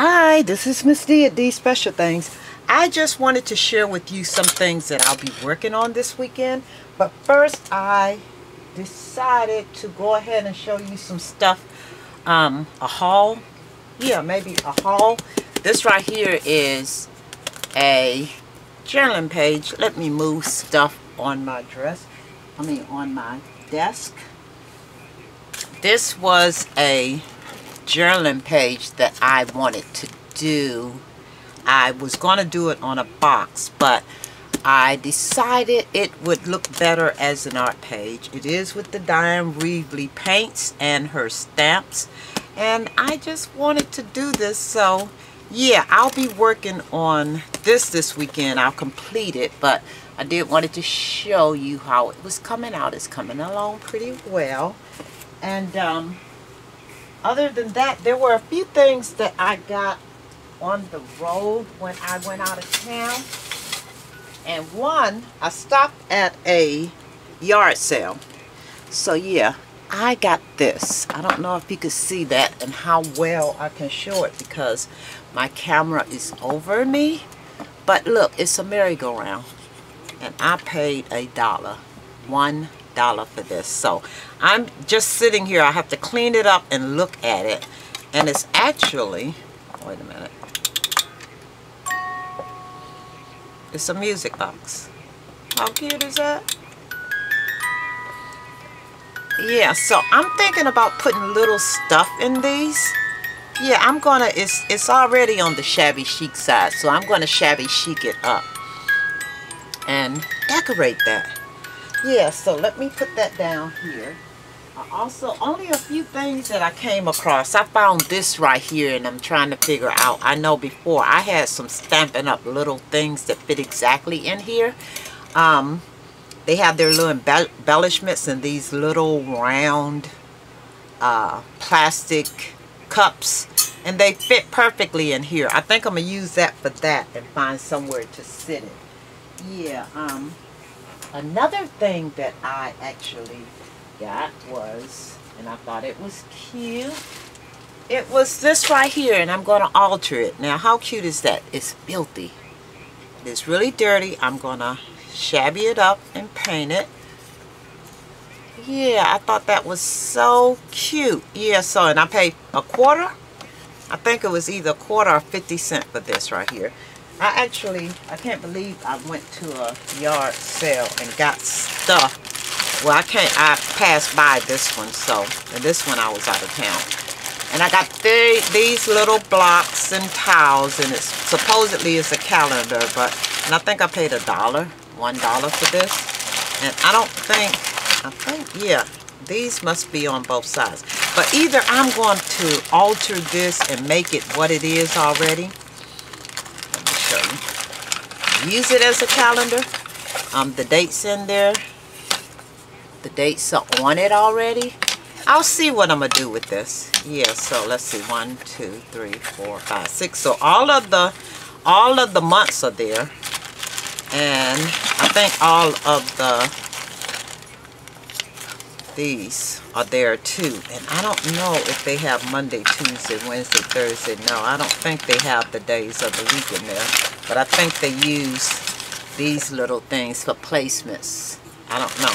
Hi, this is Miss D at D Special Things. I just wanted to share with you some things that I'll be working on this weekend. But first, I decided to go ahead and show you some stuff. A haul. Yeah, maybe a haul. This right here is a journaling page. Let me move stuff on my desk. This was a journaling page that I wanted to do. I was going to do it on a box, but I decided it would look better as an art page. It is with the Dyan Reaveley paints and her stamps, and I just wanted to do this. So yeah, I'll be working on this weekend. I'll complete it, but I did wanted to show you how it was coming out. It's coming along pretty well. And other than that, there were a few things that I got on the road when I went out of town. And one, I stopped at a yard sale. So yeah, I got this. I don't know if you could see that and how well I can show it because my camera is over me. But look, it's a merry-go-round. And I paid $1 for this. So I'm just sitting here. I have to clean it up and look at it. And it's actually, wait a minute. It's a music box. How cute is that? Yeah, so I'm thinking about putting little stuff in these. Yeah, I'm gonna, it's already on the shabby chic side, so I'm gonna shabby chic it up and decorate that. Yeah, so let me put that down here. Also, only a few things that I came across. I found this right here and I'm trying to figure out. I know before I had some Stampin' Up little things that fit exactly in here. They have their little embellishments and these little round plastic cups, and they fit perfectly in here. I think I'm gonna use that for that and find somewhere to sit it. Yeah, another thing that I actually got was, and I thought it was cute, it was this right here, and I'm going to alter it. Now, how cute is that? It's filthy. It's really dirty. I'm going to shabby it up and paint it. Yeah, I thought that was so cute. Yeah, so, and I paid $0.25. I think it was either $0.25 or 50 cents for this right here. I can't believe I went to a yard sale and got stuff. Well, I passed by this one, so, and this one I was out of town. And I got these little blocks and tiles, and it's supposedly it's a calendar, but, and I think I paid $1 for this. And yeah, these must be on both sides. But either I'm going to alter this and make it what it is already. Let me show you. Use it as a calendar. The date's in there. The dates are on it already. I'll see what I'm gonna do with this. Yeah, so let's see, 1 2 3 4 5 6, so all of the months are there, and I think all of these are there too. And I don't know if they have Monday, Tuesday, Wednesday, Thursday. No, I don't think they have the days of the week in there, but I think they use these little things for placements. I don't know.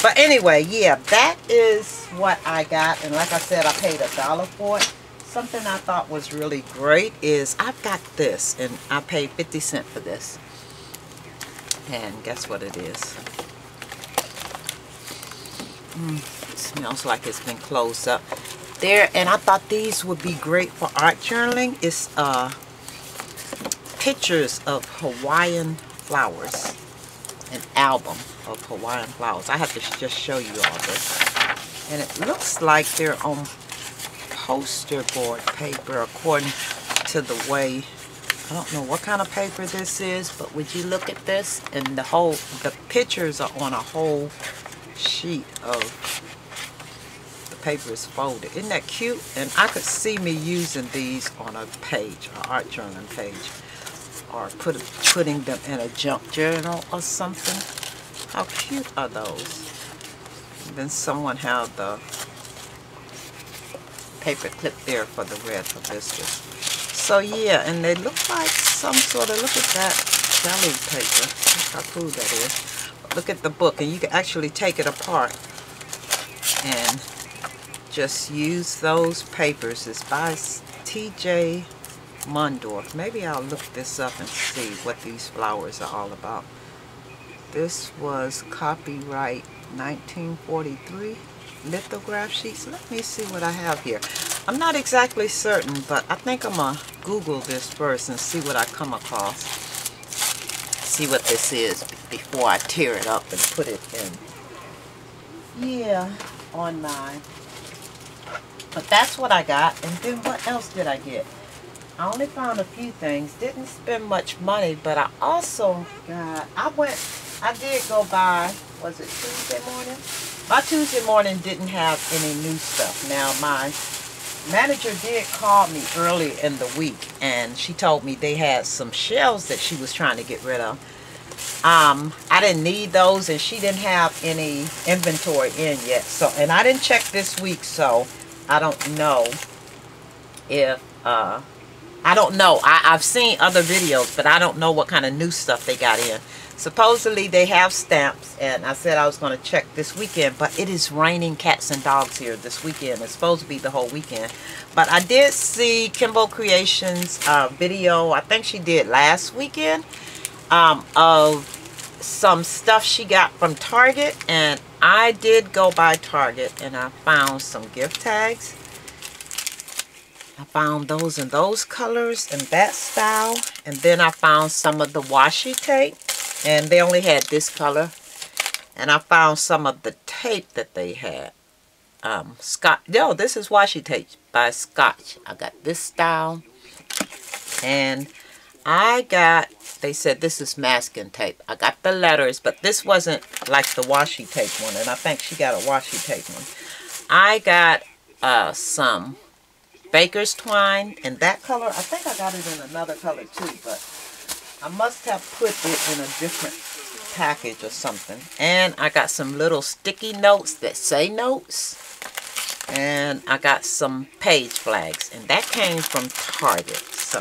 But anyway, yeah, that is what I got. And like I said, I paid $1 for it. Something I thought was really great is I've got this, and I paid 50 cents for this. And guess what it is? It smells like it's been closed up. There, and I thought these would be great for art journaling. It's pictures of Hawaiian flowers. An album of Hawaiian flowers. I have to just show you all this. And it looks like they're on poster board paper, according to the way, I don't know what kind of paper this is, but would you look at this? And the pictures are on a whole sheet of, the paper is folded. Isn't that cute? And I could see me using these on a page, an art journaling page, or putting them in a junk journal or something. How cute are those? And then someone had the paper clip there for the red hibiscus. So yeah, and they look like some sort of, look at that jelly paper. Look how cool that is. Look at the book, and you can actually take it apart and just use those papers. It's by T.J. Mundorf. Maybe I'll look this up and see what these flowers are all about. This was copyright 1943 lithograph sheets. Let me see what I have here. I'm not exactly certain, but I think I'm gonna Google this first and see what I come across. See what this is before I tear it up and put it in. Yeah, on mine. But that's what I got. And then what else did I get? I only found a few things. Didn't spend much money, but I also got, I did go by, was it Tuesday morning? My Tuesday morning didn't have any new stuff. Now my manager did call me early in the week, and she told me they had some shelves that she was trying to get rid of. I didn't need those, and she didn't have any inventory in yet. So, and I didn't check this week, so I don't know if, I don't know. I've seen other videos, but I don't know what kind of new stuff they got in. Supposedly they have stamps, and I said I was going to check this weekend, but it is raining cats and dogs here this weekend. It's supposed to be the whole weekend. But I did see Kimbo Creations video, I think she did last weekend, of some stuff she got from Target, and I did go by Target, and I found some gift tags. I found those in those colors and that style. And then I found some of the washi tape, and they only had this color. And I found some of the tape that they had. Scotch. No, this is washi tape by Scotch. I got this style. And I got, they said this is masking tape. I got the letters, but this wasn't like the washi tape one. And I think she got a washi tape one. I got some baker's twine in that color. I think I got it in another color too, but I must have put it in a different package or something. And I got some little sticky notes that say notes. And I got some page flags, and that came from Target. So,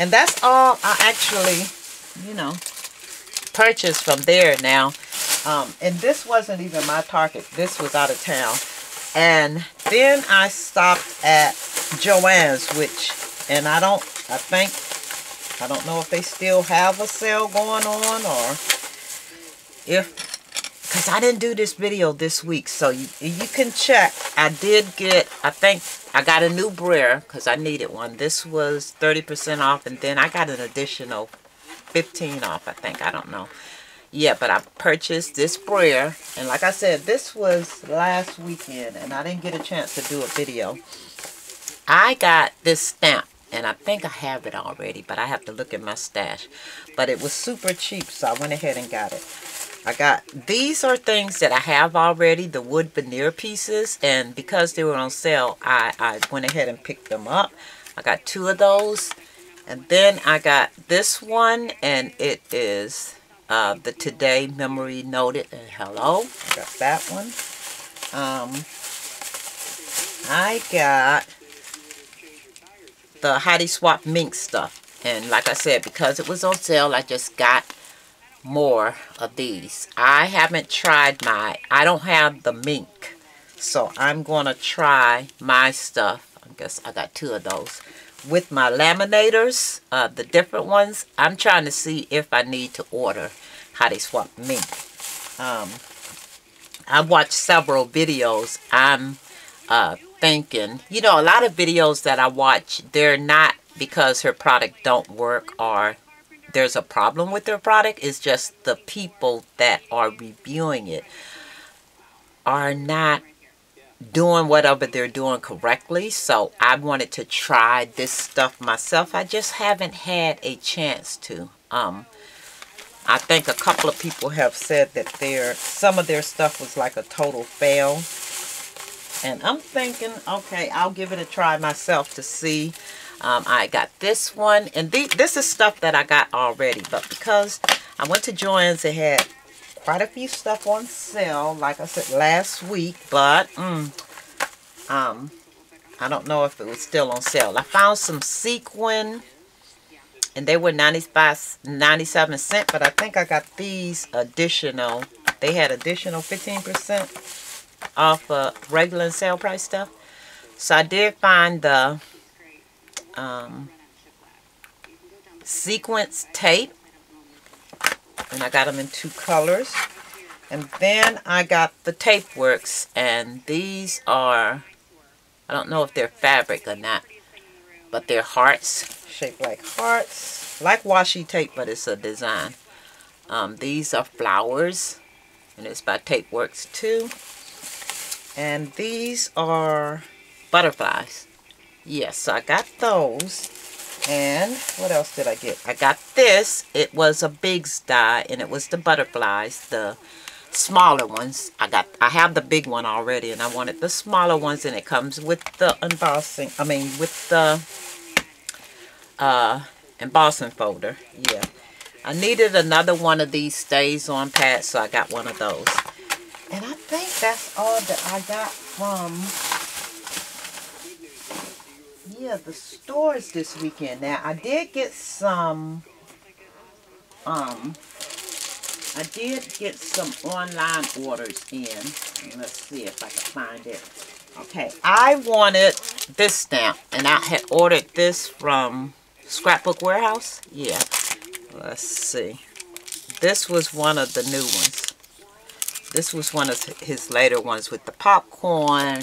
and that's all I actually, you know, purchased from there now. And this wasn't even my Target. This was out of town. And then I stopped at Joann's, which, and I don't know if they still have a sale going on, or if, because I didn't do this video this week, so you can check. I did get, I think I got a new brayer because I needed one. This was 30% off, and then I got an additional 15% off, I think. I don't know. Yeah, but I purchased this brayer, and like I said, this was last weekend, and I didn't get a chance to do a video. I got this stamp, and I think I have it already, but I have to look in my stash. But it was super cheap, so I went ahead and got it. I got, these are things that I have already, the wood veneer pieces, and because they were on sale, I went ahead and picked them up. I got two of those, and then I got this one, and it is the Today Memory Noted and Hello. I got that one. I got the Heidi Swap mink stuff, and like I said, because it was on sale, I just got more of these. I haven't tried my, I don't have the mink, so I'm gonna try my stuff. I guess I got two of those with my laminators, the different ones. I'm trying to see if I need to order Heidi Swap mink. I've watched several videos. I'm thinking, you know, a lot of videos that I watch, they're not because her product don't work or there's a problem with their product. It's just the people that are reviewing it are not doing whatever they're doing correctly. So I wanted to try this stuff myself. I just haven't had a chance to. I think a couple of people have said that some of their stuff was like a total fail, and I'm thinking, okay, I'll give it a try myself to see. I got this one, and this is stuff that I got already, but because I went to Joann's, it had quite a few stuff on sale, like I said last week, but I don't know if it was still on sale. I found some sequin, and they were 97 cents, but I think I got these additional. They had additional 15% off regular and sale price stuff. So I did find the sequence tape, and I got them in two colors. And then I got the Tape Works, and these are, I don't know if they're fabric or not, but they're hearts, shaped like hearts, like washi tape, but it's a design. These are flowers, and it's by Tape Works too. And these are butterflies. Yes, so I got those. And what else did I get? I got this. It was a Biggs die, and it was the butterflies, the smaller ones. I have the big one already, and I wanted the smaller ones, and it comes with the embossing, I mean with the embossing folder. Yeah, I needed another one of these stays on pads, so I got one of those. And I think that's all that I got from, yeah, the stores this weekend. Now I did get some online orders in. Let's see if I can find it. Okay, I wanted this stamp, and I had ordered this from Scrapbook Warehouse. Yeah, let's see. This was one of the new ones. This was one of his later ones with the popcorn,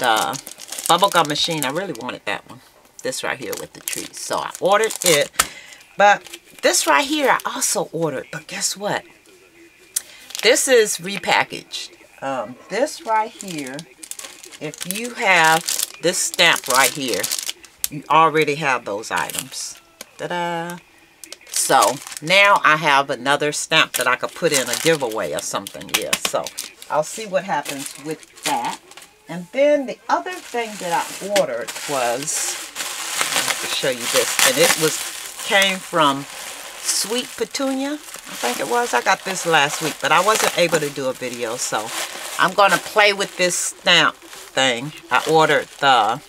the bubblegum machine. I really wanted that one. This right here with the trees. So I ordered it, but this right here I also ordered, but guess what? This is repackaged. This right here, if you have this stamp right here, you already have those items. Ta-da! So now I have another stamp that I could put in a giveaway or something. Yeah, so I'll see what happens with that. And then the other thing that I ordered was, I have to show you this, and it came from Sweet Petunia, I think it was. I got this last week, but I wasn't able to do a video, so I'm going to play with this stamp thing. I ordered the,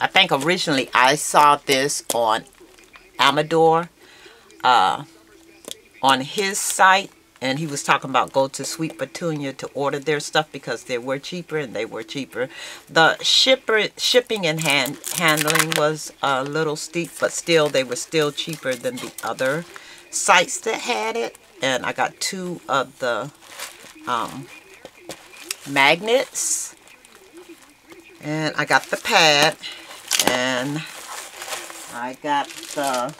I think originally I saw this on Amador, on his site, and he was talking about go to Sweet Petunia to order their stuff because they were cheaper, and they were cheaper. The shipping and handling was a little steep, but still they were still cheaper than the other sites that had it. And I got two of the magnets, and I got the pad, and I got the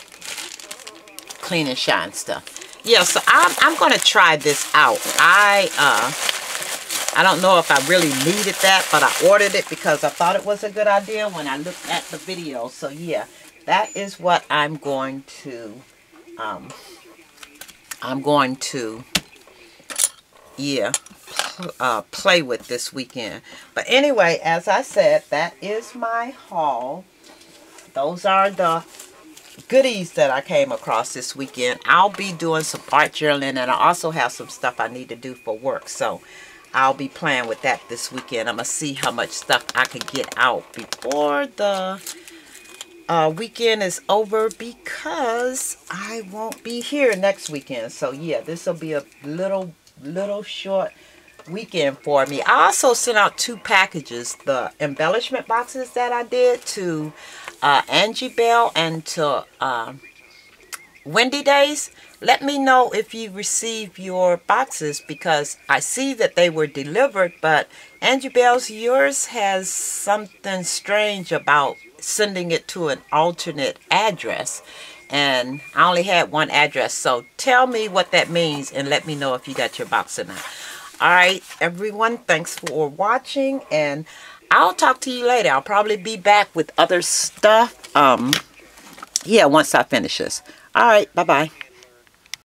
clean and shine stuff. Yeah, so I'm going to try this out. I don't know if I really needed that, but I ordered it because I thought it was a good idea when I looked at the video. So, yeah, that is what I'm going to, play with this weekend. But anyway, as I said, that is my haul. Those are the goodies that I came across this weekend. I'll be doing some art journaling, and I also have some stuff I need to do for work, so I'll be playing with that this weekend. I'm gonna see how much stuff I can get out before the weekend is over, because I won't be here next weekend. So yeah, this will be a little short weekend for me. I also sent out two packages, the embellishment boxes that I did to Angie Bell and to Wendy Days. Let me know if you receive your boxes, because I see that they were delivered, but Angie Bell's, yours has something strange about sending it to an alternate address, and I only had one address. So tell me what that means, and let me know if you got your box or not. Alright everyone, thanks for watching, and I'll talk to you later. I'll probably be back with other stuff. Yeah, once I finish this. All right, bye-bye.